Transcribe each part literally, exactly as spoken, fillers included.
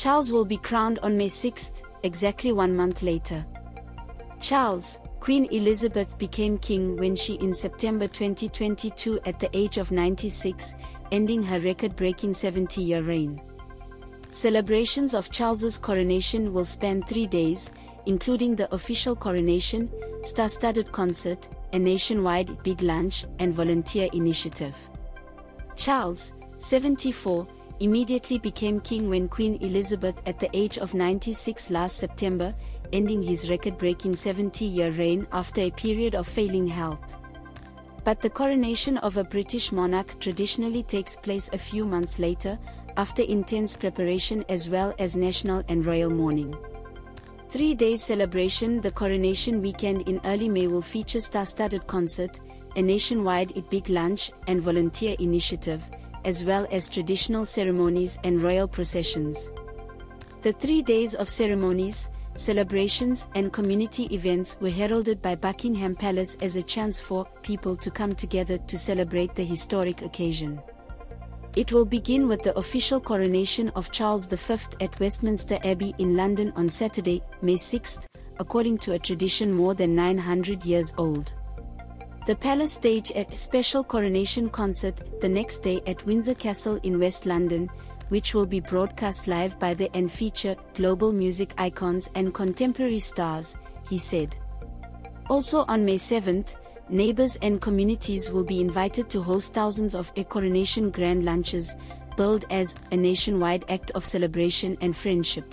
Charles will be crowned on May sixth, exactly one month later. Charles, Queen Elizabeth became king when she in September twenty twenty-two at the age of ninety-six, ending her record-breaking seventy-year reign. Celebrations of Charles's coronation will span three days, including the official coronation, star-studded concert, a nationwide big lunch, and volunteer initiative. Charles, seventy-four, immediately became king when Queen Elizabeth at the age of ninety-six last September, ending his record-breaking seventy-year reign after a period of failing health. But the coronation of a British monarch traditionally takes place a few months later, after intense preparation as well as national and royal mourning. Three days celebration. The coronation weekend in early May will feature star-studded concert, a nationwide big lunch and volunteer initiative, as well as traditional ceremonies and royal processions. The three days of ceremonies, celebrations and community events were heralded by Buckingham Palace as a chance for people to come together to celebrate the historic occasion. It will begin with the official coronation of Charles the Fifth at Westminster Abbey in London on Saturday, May sixth, according to a tradition more than nine hundred years old. The palace staged a special coronation concert the next day at Windsor Castle in West London, which will be broadcast live by the and feature global music icons and contemporary stars, he said. Also on May seventh, neighbors and communities will be invited to host thousands of a coronation grand lunches, billed as a nationwide act of celebration and friendship.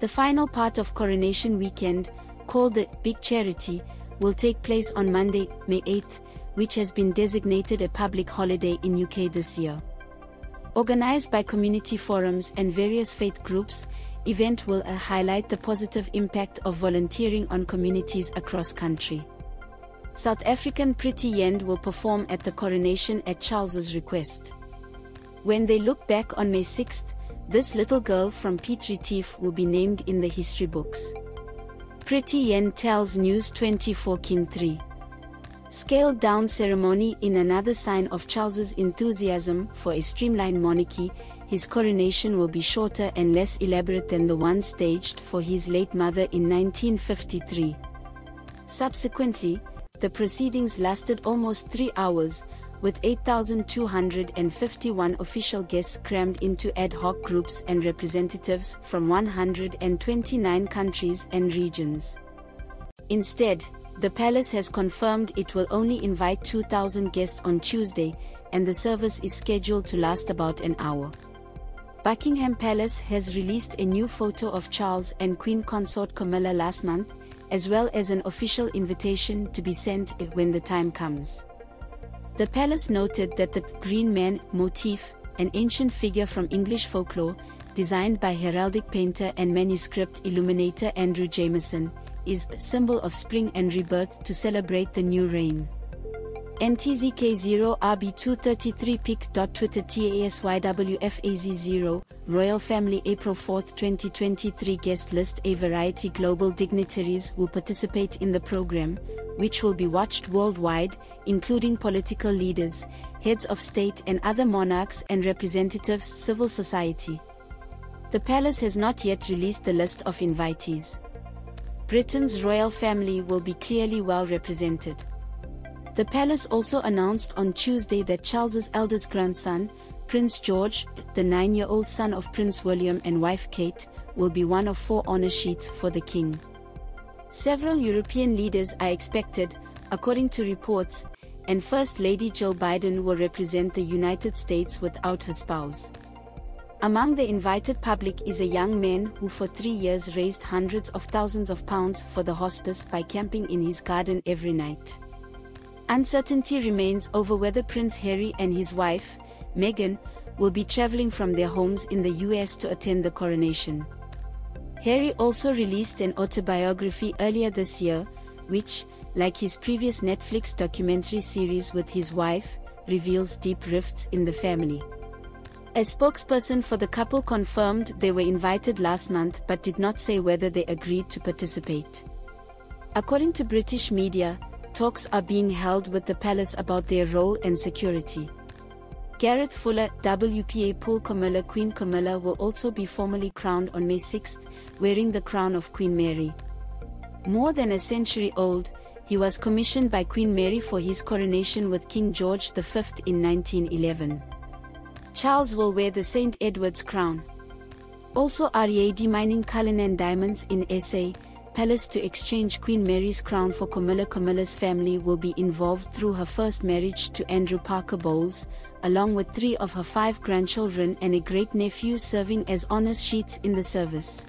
The final part of coronation weekend, called the Big Charity, will take place on Monday, May eighth, which has been designated a public holiday in U K this year. Organized by community forums and various faith groups, event will highlight the positive impact of volunteering on communities across country. South African Pretty Yende will perform at the coronation at Charles's request. When they look back on May sixth, this little girl from Piet Retief will be named in the history books. Pretty Yende tells News twenty-four Kin three. Scaled down ceremony. In another sign of Charles's enthusiasm for a streamlined monarchy, his coronation will be shorter and less elaborate than the one staged for his late mother in nineteen fifty-three. Subsequently, the proceedings lasted almost three hours, with eight thousand two hundred fifty-one official guests crammed into ad hoc groups and representatives from one hundred twenty-nine countries and regions. Instead, the palace has confirmed it will only invite two thousand guests on Tuesday, and the service is scheduled to last about an hour. Buckingham Palace has released a new photo of Charles and Queen Consort Camilla last month, as well as an official invitation to be sent when the time comes. The palace noted that the Green Man motif, an ancient figure from English folklore, designed by heraldic painter and manuscript illuminator Andrew Jamieson, is a symbol of spring and rebirth to celebrate the new reign. N T Z K zero R B two thirty-three pic.twitter TASYWFAZ zero, Royal Family April fourth twenty twenty-three guest list. A variety global dignitaries will participate in the program, which will be watched worldwide, including political leaders, heads of state and other monarchs and representatives of civil society. The palace has not yet released the list of invitees. Britain's royal family will be clearly well represented. The palace also announced on Tuesday that Charles's eldest grandson, Prince George, the nine-year-old son of Prince William and wife Kate, will be one of four honor sheets for the king. Several European leaders are expected, according to reports, and First Lady Jill Biden will represent the United States without her spouse. Among the invited public is a young man who for three years raised hundreds of thousands of pounds for the hospice by camping in his garden every night. Uncertainty remains over whether Prince Harry and his wife, Meghan, will be traveling from their homes in the U S to attend the coronation. Harry also released an autobiography earlier this year, which, like his previous Netflix documentary series with his wife, reveals deep rifts in the family. A spokesperson for the couple confirmed they were invited last month but did not say whether they agreed to participate. According to British media, talks are being held with the palace about their role and security. Gareth Fuller, W P A Paul Kamala. Queen Kamala will also be formally crowned on May sixth, wearing the crown of Queen Mary. More than a century old, he was commissioned by Queen Mary for his coronation with King George the Fifth in nineteen eleven. Charles will wear the Saint Edward's crown. Also R A D mining Cullinan diamonds in S A, Palace to exchange Queen Mary's crown for Kamala. Kamala's family will be involved through her first marriage to Andrew Parker Bowles, along with three of her five grandchildren and a great-nephew serving as honours sheets in the service.